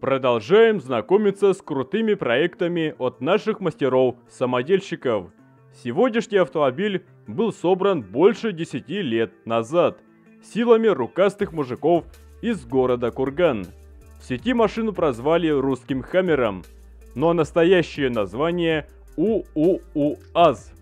Продолжаем знакомиться с крутыми проектами от наших мастеров-самодельщиков. Сегодняшний автомобиль был собран больше 10 лет назад силами рукастых мужиков из города Курган. В сети машину прозвали русским хаммером, но настоящее название УАЗ.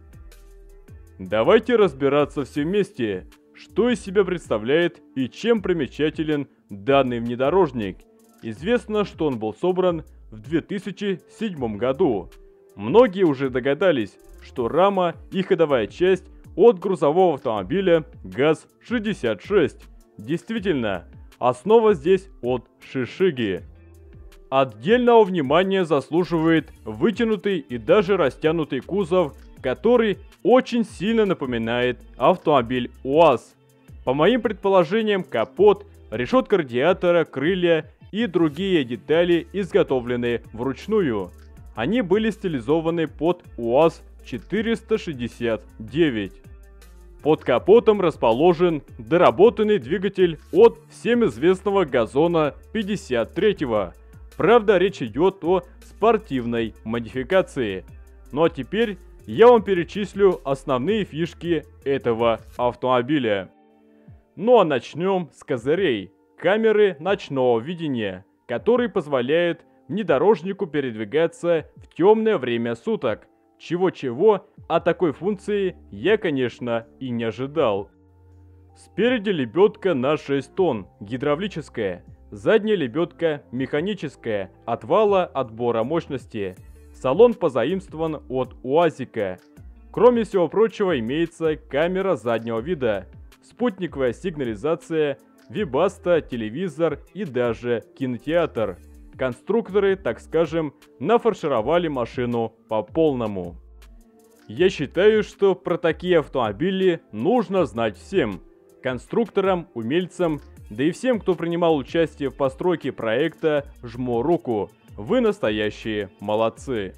Давайте разбираться все вместе, что из себя представляет и чем примечателен данный внедорожник. Известно, что он был собран в 2007 году. Многие уже догадались, что рама и ходовая часть от грузового автомобиля ГАЗ-66. Действительно, основа здесь от Шишиги. Отдельного внимания заслуживает вытянутый и даже растянутый кузов, который очень сильно напоминает автомобиль УАЗ. По моим предположениям, капот, решетка радиатора, крылья и другие детали изготовлены вручную. Они были стилизованы под УАЗ 469. Под капотом расположен доработанный двигатель от всем известного газона 53. Правда, речь идет о спортивной модификации. Ну а теперь я вам перечислю основные фишки этого автомобиля. Ну а начнем с козырей. Камеры ночного видения, который позволяет внедорожнику передвигаться в темное время суток. Чего-чего, а такой функции я, конечно, и не ожидал. Спереди лебедка на 6 тонн, гидравлическая. Задняя лебедка механическая, от вала отбора мощности. Салон позаимствован от УАЗика. Кроме всего прочего, имеется камера заднего вида, спутниковая сигнализация, Вебаста, телевизор и даже кинотеатр. Конструкторы, так скажем, нафаршировали машину по полному. Я считаю, что про такие автомобили нужно знать всем. Конструкторам, умельцам, да и всем, кто принимал участие в постройке проекта, жму руку. Вы настоящие молодцы.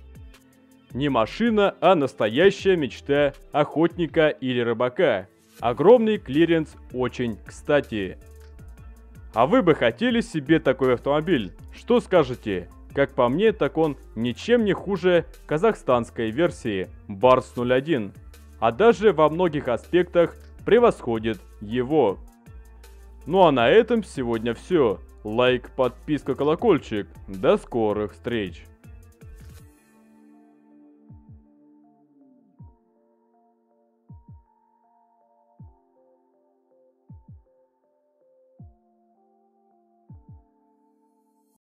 Не машина, а настоящая мечта охотника или рыбака. Огромный клиренс очень кстати. А вы бы хотели себе такой автомобиль? Что скажете? Как по мне, так он ничем не хуже казахстанской версии Барс 01, а даже во многих аспектах превосходит его. Ну а на этом сегодня все. Лайк, подписка, колокольчик. До скорых встреч!